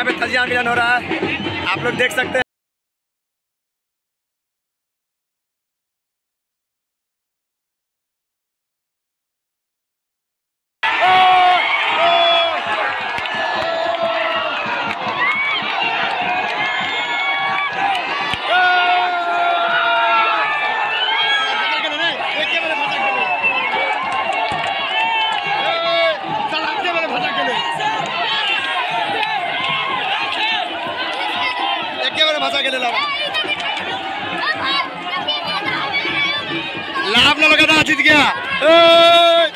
यहाँ पे ताज़िया मिलन हो रहा है, आप लोग देख सकते हैं। लाभ ना लगा था, जीत गया।